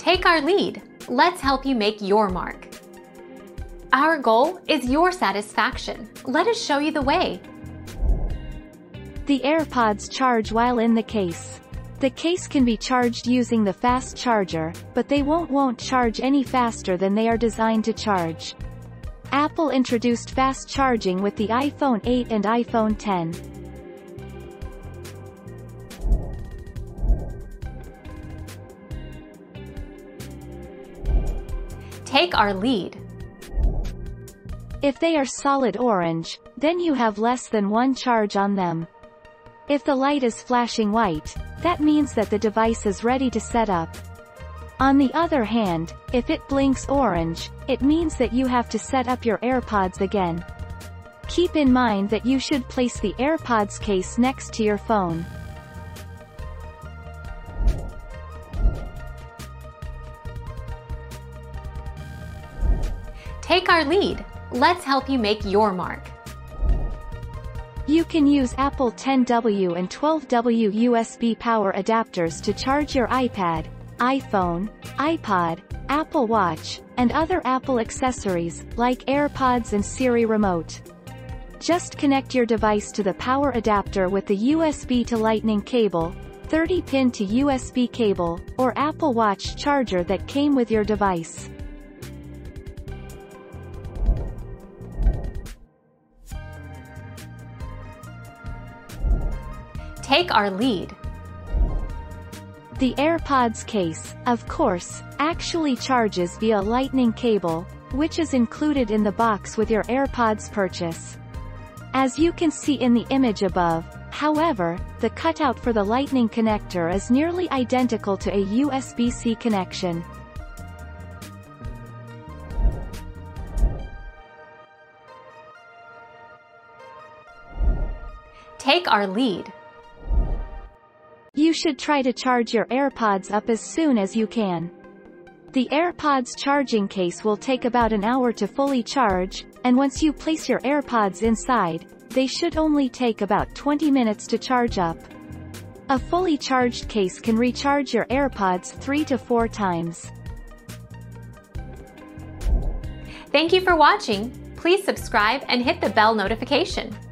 Take our lead. Let's help you make your mark. Our goal is your satisfaction. Let us show you the way. The AirPods charge while in the case. The case can be charged using the fast charger, but they won't charge any faster than they are designed to charge. Apple introduced fast charging with the iPhone 8 and iPhone 10. Take our lead. If they are solid orange, then you have less than one charge on them. If the light is flashing white, that means that the device is ready to set up. On the other hand, if it blinks orange, it means that you have to set up your AirPods again. Keep in mind that you should place the AirPods case next to your phone. Take our lead. Let's help you make your mark. You can use Apple 10W and 12W USB power adapters to charge your iPad, iPhone, iPod, Apple Watch, and other Apple accessories, like AirPods and Siri Remote. Just connect your device to the power adapter with the USB to Lightning cable, 30-pin to USB cable, or Apple Watch charger that came with your device. Take our lead. The AirPods case, of course, actually charges via Lightning cable, which is included in the box with your AirPods purchase. As you can see in the image above, however, the cutout for the Lightning connector is nearly identical to a USB-C connection. Take our lead. You should try to charge your AirPods up as soon as you can. The AirPods charging case will take about an hour to fully charge, and once you place your AirPods inside, they should only take about 20 minutes to charge up. A fully charged case can recharge your AirPods 3 to 4 times. Thank you for watching. Please subscribe and hit the bell notification.